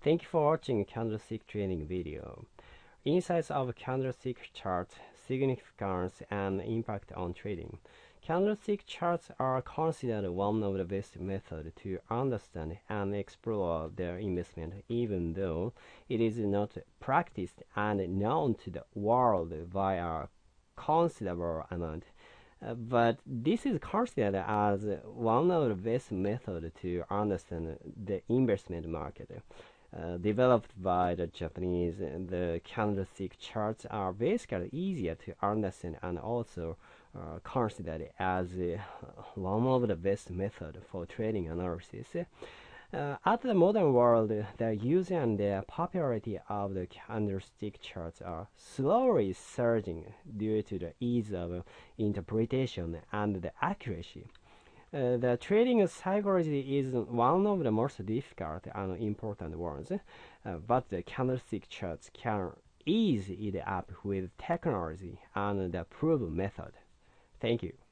Thank you for watching candlestick training video. Insights of candlestick charts, significance and impact on trading. Candlestick charts are considered one of the best methods to understand and explore their investment, even though it is not practiced and known to the world by a considerable amount. But this is considered as one of the best methods to understand the investment market. Developed by the Japanese, the candlestick charts are basically easier to understand and also considered as one of the best methods for trading analysis. At the modern world, the use and the popularity of the candlestick charts are slowly surging due to the ease of interpretation and the accuracy. The trading psychology is one of the most difficult and important ones, but the candlestick charts can ease it up with technology and the proven method. Thank you.